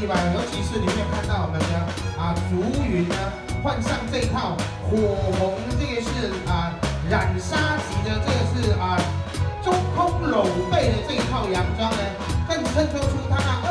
地板，尤其是你会看到我们的竹云呢，换上这一套火红，这个是染纱级的，这个是中空拢背的这一套洋装呢，更衬托出它那。